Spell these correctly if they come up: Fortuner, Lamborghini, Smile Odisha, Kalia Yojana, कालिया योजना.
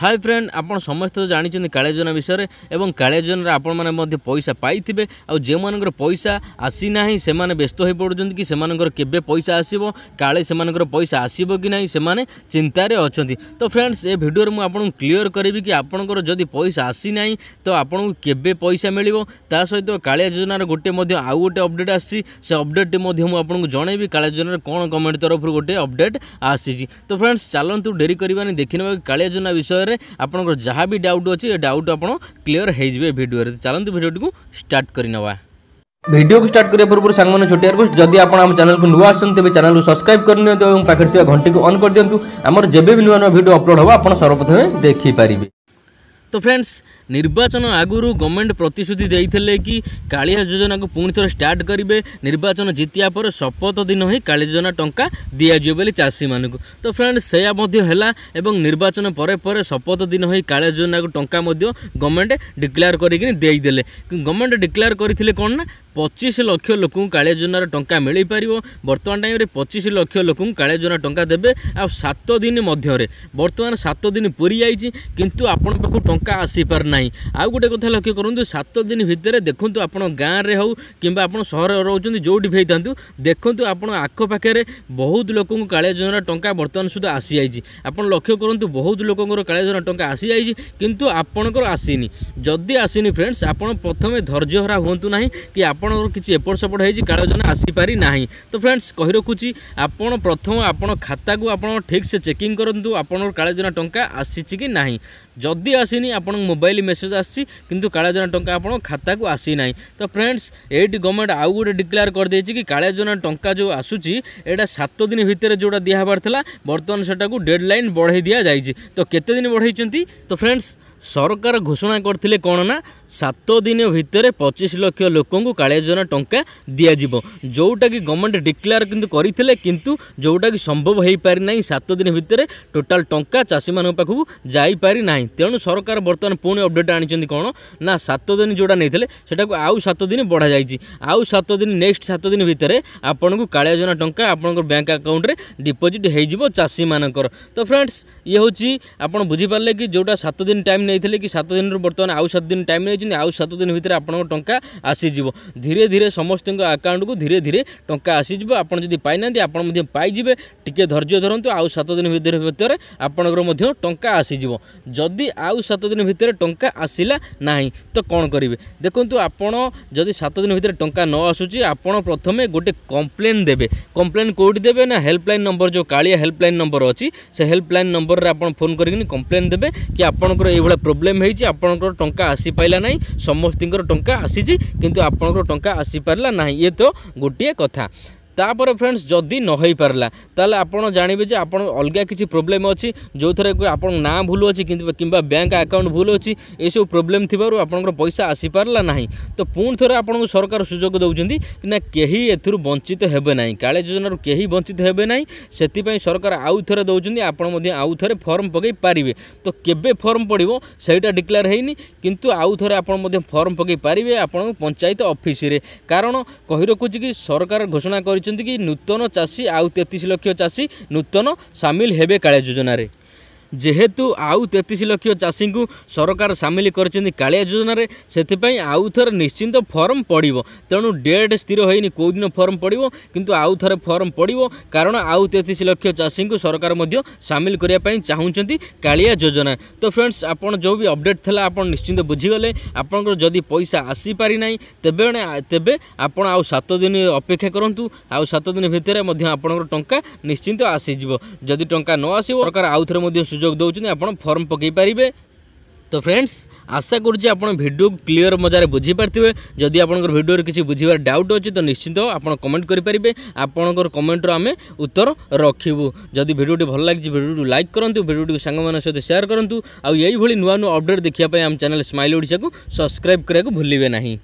Hi friend आपण समस्त जानी कालिया योजना विषय में और कालिया योजना आपण मैंने पैसा पाइबे आउ जो मानकर पैसा आसी ना से व्यस्त हो पड़ुं कि से पैसा आसो काले से पैसा आसो कि ना से चिंतार अच्छा। तो फ्रेंड्स ये भिडियो मुझे आपको क्लीयर करी कि आपंकर जदि पैसा आसी ना तो आपको केबे पैसा मिल सहित कालिया योजना गोटे आउ गोटे अपडेट आसी से अपडेट मुझे जनइबी कालिया योजना कौन गवर्नमेंट तरफ गोटे अपडेट आसी। तो फ्रेंड्स चलतु डेरी करवानी देखने वाले कालिया योजना विषय आपनकर जहाँ भी डाउट अच्छे डाउट आपड़ क्लीयर होजबे भिडियो। चलते भिडियो को स्टार्ट करवा। वीडियो को स्टार्ट करने पूर्व सांग छोटे रिक्वेस्ट जदि आप चैनल को नुआ आसान तेज चैनल को सब्सक्राइब करनी घंटी को ऑन कर दिंतु आमर जब भी नुआ वीडियो अपलोड हो आप सर्वप्रथमें देखिपारे। तो फ्रेंड्स निर्वाचन आगुरी गवर्नमेंट प्रतिश्रुति देते कि कालिया योजना को पुणी थोड़े स्टार्ट करेंगे निर्वाचन जीतिया पर शपथ दिन ही कालिया योजना टंका दिजाव बोली चाषी मानक। तो फ्रेंड्स से निर्वाचन पर शपथ दिन ही कालिया योजना को टंका गवर्नमेंट डिक्लेयर करदेले गवर्नमेंट डिक्लेयर करते कौन ना 25 लाख लोक कालिया योजना टंका मिल पार बर्तमान टाइम 25 लाख लोक कालिया योजना टंका देवे आउ 7 दिन मध्य बर्तमान 7 दिन पूरी जाइए किंतु आपण पाखु टंका आसी पार नहीं। आउ गोटे कथा लक्ष्य करूँ 7 दिन भितर देखूँ आप गाँव में हो कि आप सहर रोचे जो भी था देखूँ आप आखपाखे बहुत लोक कालिया योजना टंका बर्तमान सुधा आसी जाइए आप लक्ष्य करूँ बहुत लोक कालिया योजना टंका आसी जाइए किंतु आपणकर आसीनी। जदि आसीनी फ्रेंड्स आपण प्रथम धैर्य हरा हूँ ना कि आप किसी एपट सेपट होगी कालिया योजना आसीपारी ना। तो फ्रेंड्स कही रखुच्छी आपड़ प्रथम आपण खाता को आप ठीक से चेकिंग करूँ आपनों कालिया योजना टंका आसी कि ना। जदि आसीनी आप मोबाइल मेसेज आसी किंतु कालिया योजना टंका आप खाता को आसी ना। तो फ्रेंड्स ये गवर्नमेंट आउ गोटे डिक्लेयर करदे कि कालिया योजना टंका जो आसूची एटा 7 दिन भितर जोड़ा दिहाबार था बर्तमान से डेडलाइन बढ़ाई दि जाए। तो केते दिन बढ़ाई? तो फ्रेंड्स सरकार घोषणा करथिले कौन ना 7 दिन भितर 25 लाख लोक कालिया योजना टंका दिजाव जोटा कि गवर्नमेंट डिक्लेयर करथिले किंतु जोटा कि संभव हो पारि ना 7 दिन भितर टोटाल टंका चाषी मान पाखु जाई पारि ना। तेणु सरकार बर्तमान पुणी अपडेट आनी कौन ना 7 दिन जोटा नहीं आउ 7 दिन बढ़ा जाइए आउ 7 दिन नेक्स्ट 7 दिन भितर आपन को कालिया योजना टंका आपन बैंक अकाउंट रे डिपॉजिट हो चाषी मानकर। तो फ्रेंड्स ये हूँ आप बुझीपारे कि जोटा 7 दिन टाइम नहीं कि 7 दिन बर्तमान आउ 7 दिन टाइम नहीं आउ 7 दिन भितर आपन टंका आसीजिवो धीरे धीरे समस्त अकाउंट को धीरे धीरे टंका आसीजिवो। आपन जदि पाई ना आपन पाइबे टिके धैर्य धरतु आउ 7 दिन भितर आपनकर मध्य टंका आसीजिवो। जदि आउ 7 दिन भितर टंका आसिला नाही तो कौन करिवे? देखंतु आपन जदि 7 दिन भितर टंका न आसुची आपन प्रथमे गोटे कंप्लेन देबे। कंप्लेन कोड देबे ना हेल्पलाइन नंबर जो कालिया हेल्पलाइन नंबर अछि से हेल्पलाइन नंबर रे आपन फोन करिन कंप्लेन देबे कि आपनकर ए प्रोब्लेम होती आपंकर टंका आसी पाइला ना समस्त टंका आसी किंतु आपंकर टंका आसी पारला ना। ये तो गोटे कथा। तापर फ्रेंड्स जदि न हो पारा ताल आप जानवे जे आप अलग किसी प्रोब्लेम अच्छी जो थे आप ना भूल अच्छी कि बैंक अकाउंट भूल अच्छी ये सब प्रोब्लेम थी आपंकर पैसा आसी पारा ना। तो पुणी थे आपको सरकार सुजोग दौरान कि कहीं एथुर वंचित होबे ना कालिया योजना कहीं वंचित होबे ना से सरकार आउ थे दौरान आपड़ थे फर्म पकई पारे। तो केबे फर्म पड़ो सहीटा डिक्लेयर होनी किंतु आउ थे आप फर्म पकई पारे आप पंचायत ऑफिस रे कारण कही रखुच्छी कि सरकार घोषणा कर कि नूतन चाषी आउ 33 लाख चाषी नूतन सामिल हेबे कालिया योजना रे। जेहेतु आउ 33 लाख चाषी को सरकार सामिल कर कालिया योजना रे से आउ थर निश्चिंत फर्म पड़ो। तेणु डेट स्थिर होनी कौदिन फर्म पड़ो किंतु आउ थर फर्म पड़ो कारण आउ 33 लाख चाषी को सरकार मध्य सामिल करने चाहूँगी कालिया योजना। तो फ्रेंड्स आपन जो भी अपडेट थला आपन निश्चिंत बुझीगले आपनकर जदि पैसा आसी पारि ना तेबे आपन आउ 7 दिन अपेक्षा करूँ आउ 7 दिन भितर आपनकर टंका निश्चिंत आसीजिवो। जदि टंका न आसीबो सरकार आउ थर सुजोग दौरान आप फर्म पकई पारे। तो फ्रेंड्स आशा करुँचे आप भिडियो क्लीयर मजार बुझीपारे। जदि आपंकर भिडियो किसी बुझार डाउट अच्छे तो निश्चिंत आपड़ कमेंट करें आपंकर कमेंटर आम उत्तर रखिबू। जदि भिडियो भल लगी भिडियो लाइक करूँ भिडियो सांग सहित सेयार करूँ आई नुआ नुआ अपडेट देखापी आम चैनल स्माइल ओडिशा को सब्सक्राइब करने को भूलें नहीं।